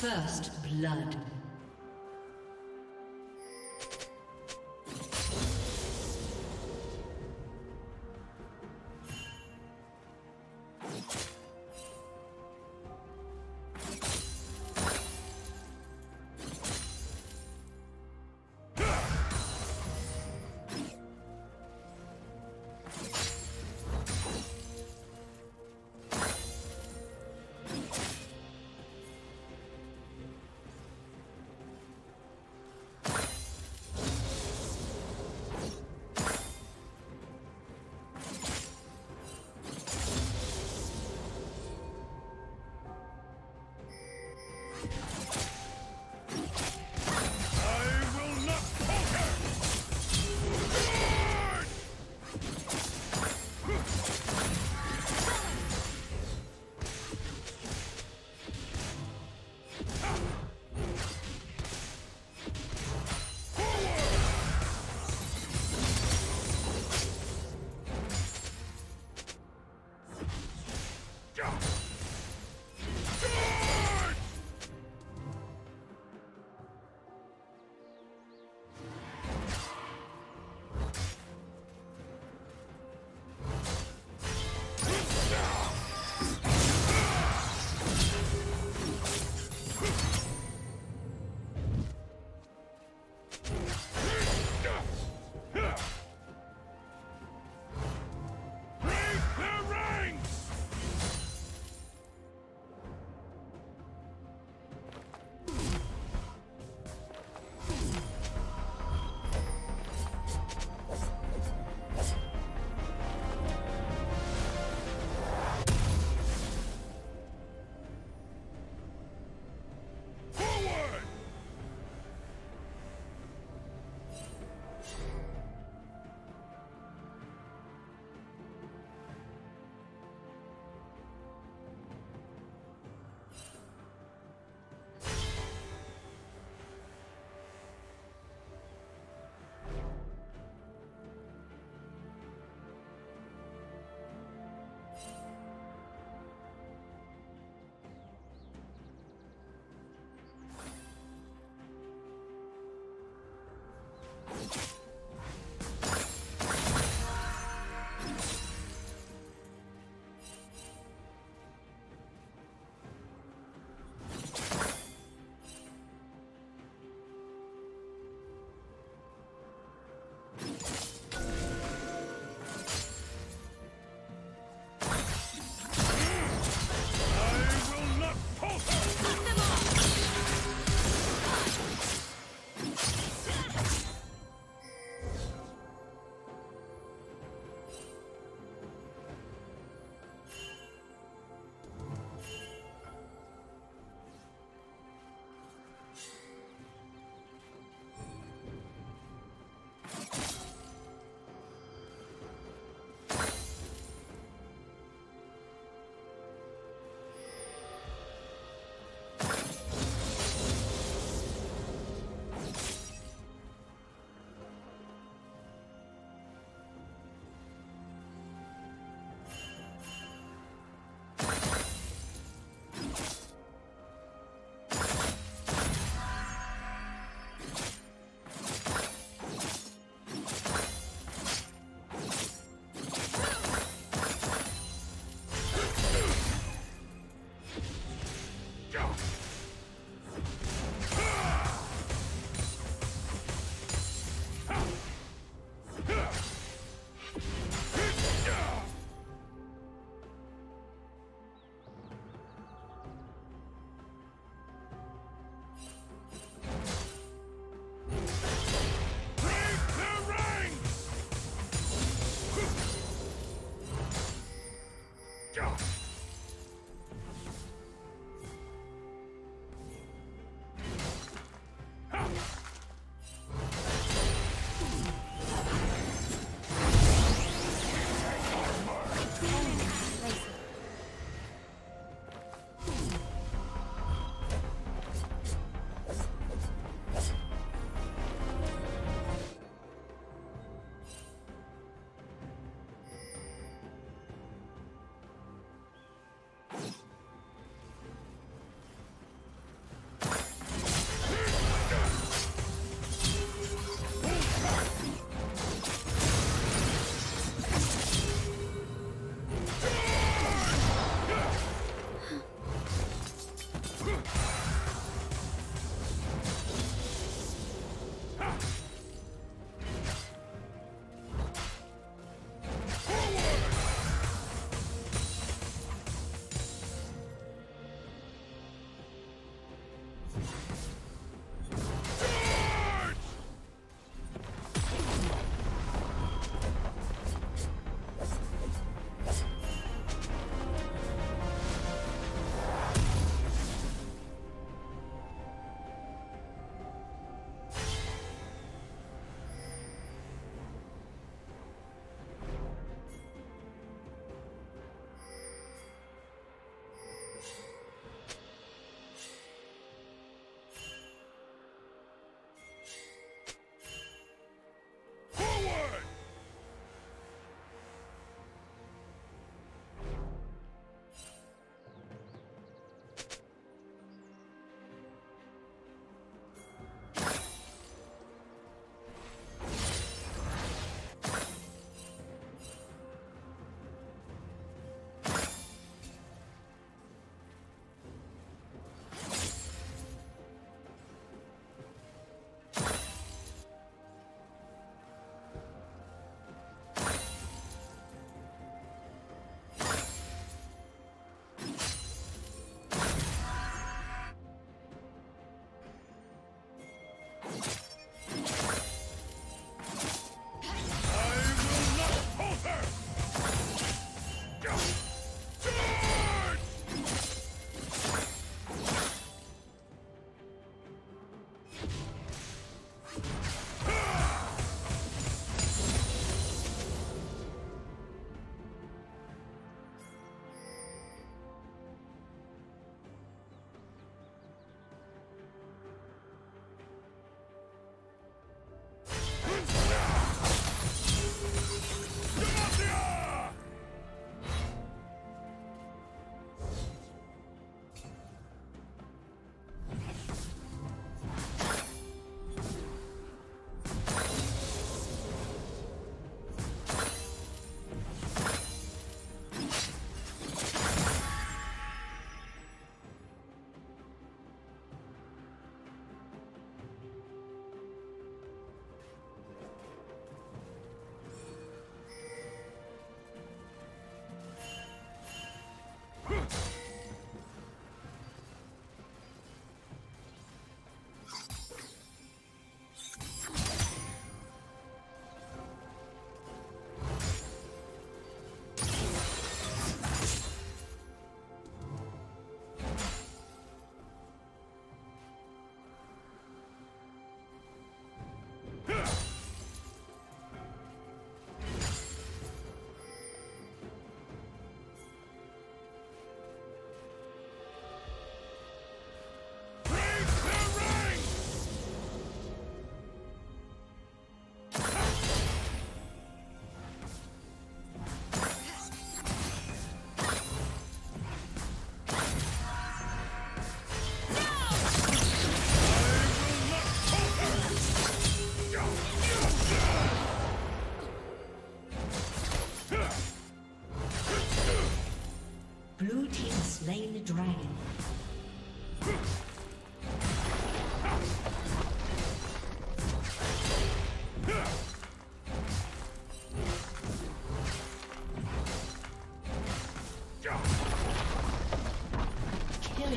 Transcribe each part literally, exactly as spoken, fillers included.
First blood.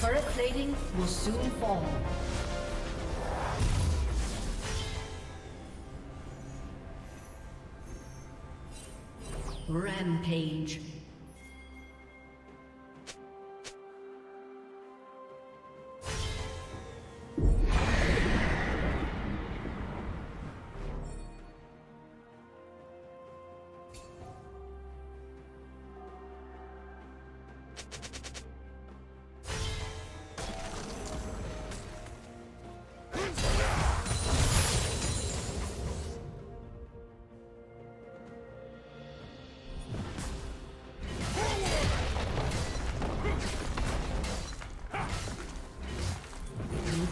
Turret plating will soon fall. Rampage.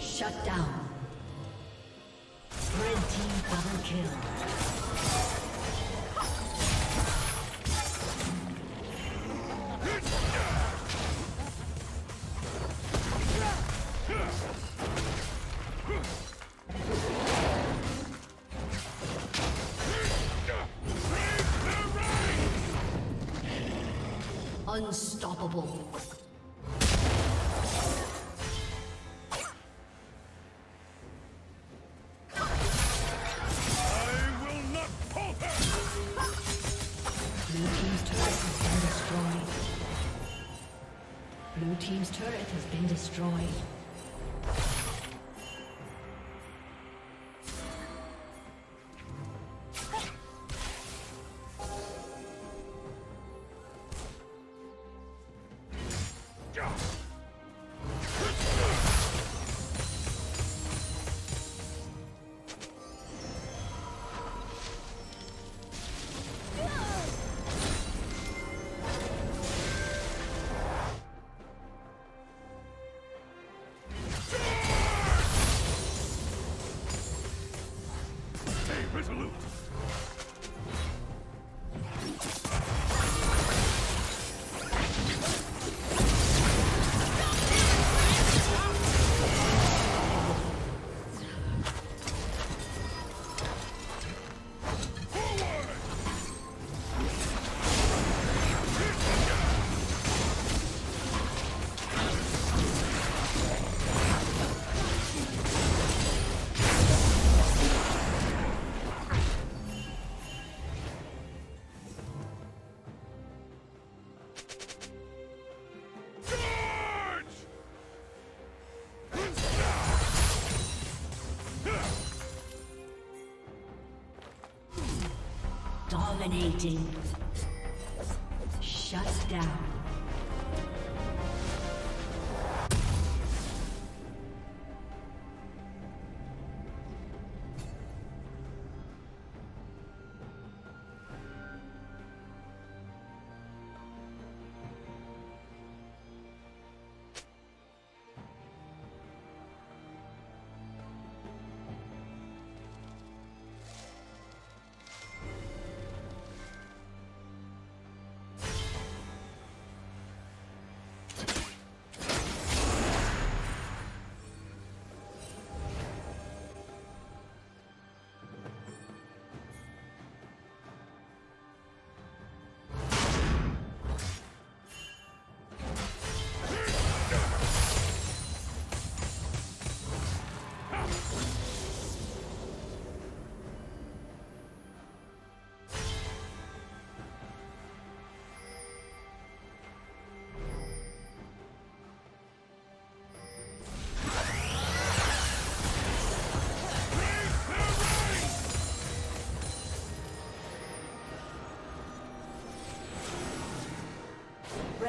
Shut down. Red team double kill. Unstoppable. Blue team's turret has been destroyed. Dominating. Shut down. The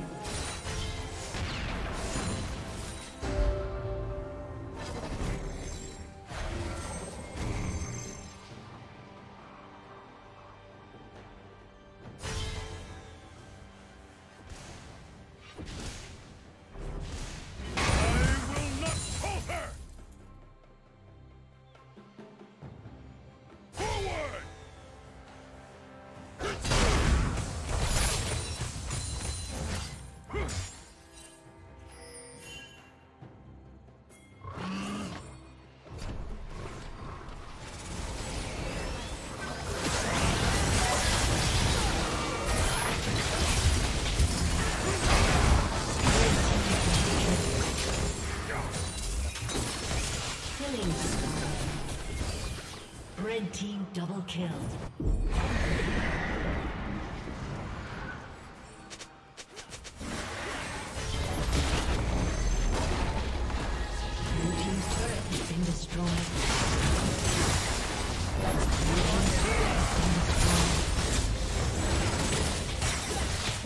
Red team double kill. Blue team's turret has been destroyed. Blue team's turret has been destroyed.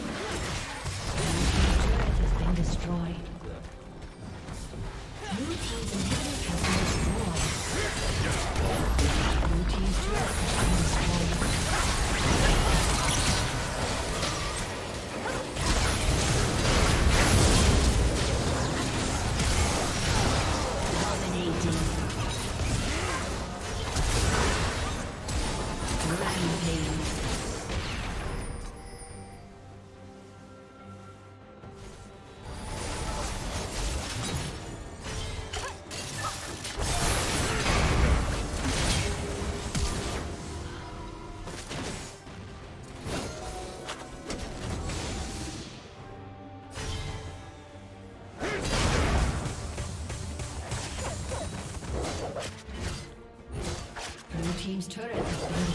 Team's turret has been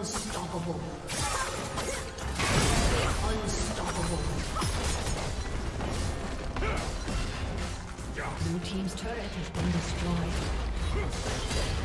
unstoppable. Unstoppable. Blue team's turret has been destroyed.